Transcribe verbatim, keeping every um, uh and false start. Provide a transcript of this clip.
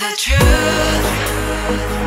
The truth.